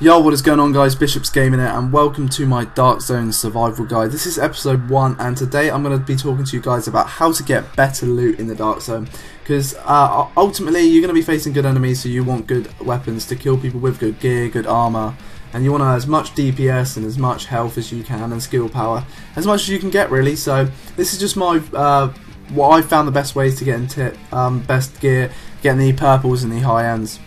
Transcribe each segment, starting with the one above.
Yo, what is going on, guys? Bishop's Gaming here, and welcome to my Dark Zone survival guide. This is episode 1, and today I'm going to be talking to you guys about how to get better loot in the Dark Zone, because ultimately you're going to be facing good enemies, so you want good weapons to kill people with, good gear, good armor, and you want to have as much DPS and as much health as you can, and skill power, as much as you can get, really. So this is just my what I found the best ways to get into best gear, getting the purples and the high ends.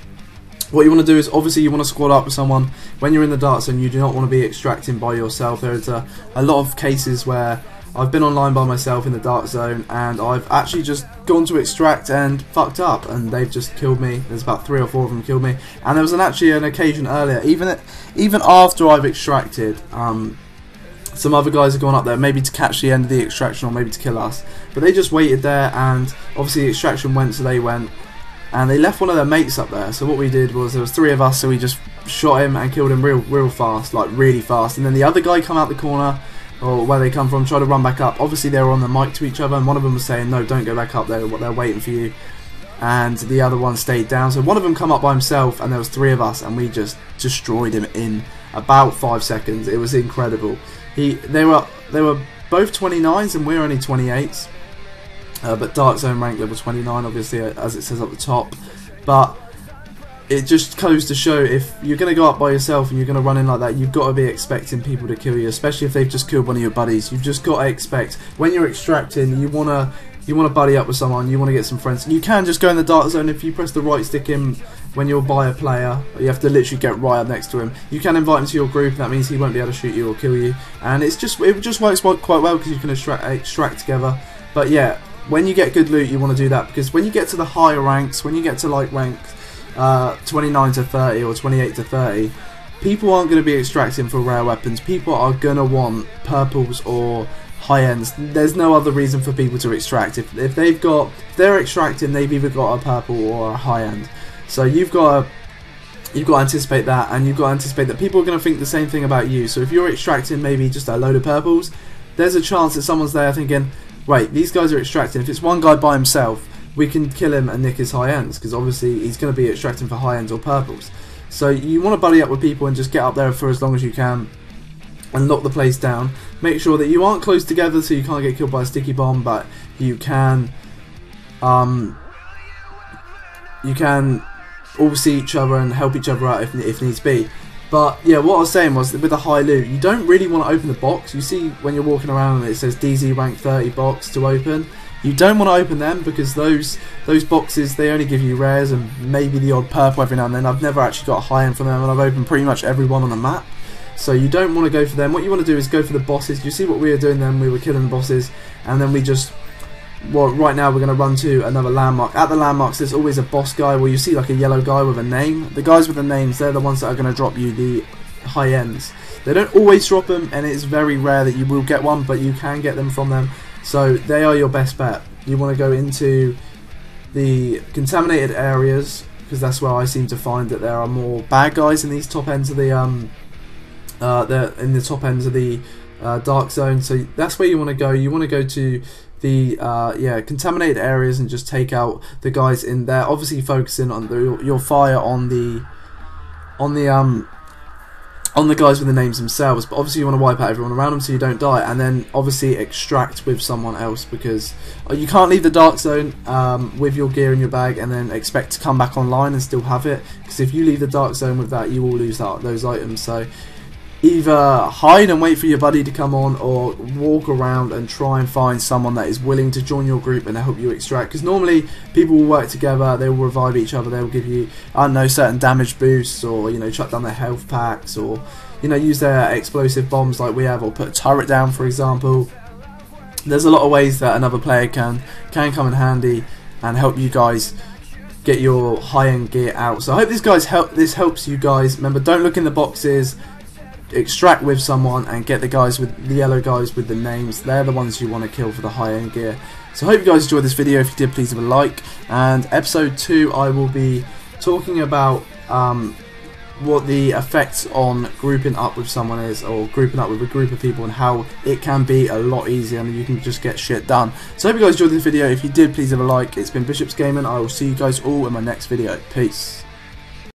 What you want to do is, obviously, you want to squad up with someone. When you're in the Dark Zone, you do not want to be extracting by yourself. There is a lot of cases where I've been online by myself in the Dark Zone, and I've actually just gone to extract and fucked up, and they've just killed me. There's about 3 or 4 of them killed me, and there was actually an occasion earlier, even after I've extracted, some other guys have gone up there, maybe to catch the end of the extraction or maybe to kill us, but they just waited there, and obviously the extraction went, so they went. And they left one of their mates up there, so what we did was, there was 3 of us, so we just shot him and killed him real fast, like really fast. And then the other guy come out the corner, or where they come from, tried to run back up. Obviously they were on the mic to each other, and one of them was saying, no, don't go back up there, they're waiting for you. And the other one stayed down, so one of them come up by himself, and there was 3 of us, and we just destroyed him in about 5 seconds. It was incredible. They were both 29s, and we're only 28s. But Dark Zone rank level 29, obviously, as it says up the top. But it just goes to show, if you're going to go up by yourself and you're going to run in like that, you've got to be expecting people to kill you, especially if they've just killed one of your buddies. You've just got to expect, when you're extracting, you want to buddy up with someone, you want to get some friends. You can just go in the Dark Zone, if you press the right stick in when you're by a player, you have to literally get right up next to him. You can invite him to your group, and that means he won't be able to shoot you or kill you. And it just works quite well, because you can extract together. But yeah, when you get good loot, you want to do that, because when you get to the higher ranks, when you get to like rank 29 to 30 or 28 to 30, people aren't going to be extracting for rare weapons. People are going to want purples or high ends. There's no other reason for people to extract. If they're extracting, they've either got a purple or a high end. So you've got to anticipate that, and you've got to anticipate that people are going to think the same thing about you. So if you're extracting maybe just a load of purples, there's a chance that someone's there thinking, right, these guys are extracting. If it's one guy by himself, we can kill him and nick his high ends, because obviously he's going to be extracting for high ends or purples. So you want to buddy up with people and just get up there for as long as you can and lock the place down. Make sure that you aren't close together, so you can't get killed by a sticky bomb, but you can all see each other and help each other out if needs be. But yeah, what I was saying was, with the high loot, you don't really want to open the box. You see when you're walking around and it says DZ rank 30 box to open. You don't want to open them, because those boxes, they only give you rares and maybe the odd purple every now and then. I've never actually got a high end from them, and I've opened pretty much every one on the map. So you don't want to go for them. What you want to do is go for the bosses. You see what we were doing then, we were killing bosses, and then we just... well, right now we're going to run to another landmark. At the landmarks, there's always a boss guy where you see like a yellow guy with a name. The guys with the names, they're the ones that are going to drop you the high ends. They don't always drop them, and it's very rare that you will get one, but you can get them from them. So they are your best bet. You want to go into the contaminated areas, because that's where I seem to find that there are more bad guys in these top ends of the Dark Zone. So that's where you want to go. You want to go to the contaminated areas and just take out the guys in there, obviously focusing on your fire on the guys with the names themselves. But obviously you want to wipe out everyone around them so you don't die, and then obviously extract with someone else, because you can't leave the Dark Zone with your gear in your bag and then expect to come back online and still have it, because if you leave the Dark Zone with that, you will lose those items. So either hide and wait for your buddy to come on, or walk around and try and find someone that is willing to join your group and help you extract, because normally people will work together, they will revive each other, they will give you, I don't know, certain damage boosts, or you know, chuck down their health packs, or you know, use their explosive bombs like we have, or put a turret down, for example. There's a lot of ways that another player can come in handy and help you guys get your high-end gear out. So I hope this helps you guys. Remember, don't look in the boxes, extract with someone, and get the guys with the yellow guys with the names. They're the ones you want to kill for the high end gear. So I hope you guys enjoyed this video. If you did, please leave a like. And episode 2, I will be talking about what the effects on grouping up with someone is, or grouping up with a group of people, and how it can be a lot easier and you can just get shit done. So I hope you guys enjoyed this video. If you did, please leave a like. It's been Bishop's Gaming. I will see you guys all in my next video. Peace.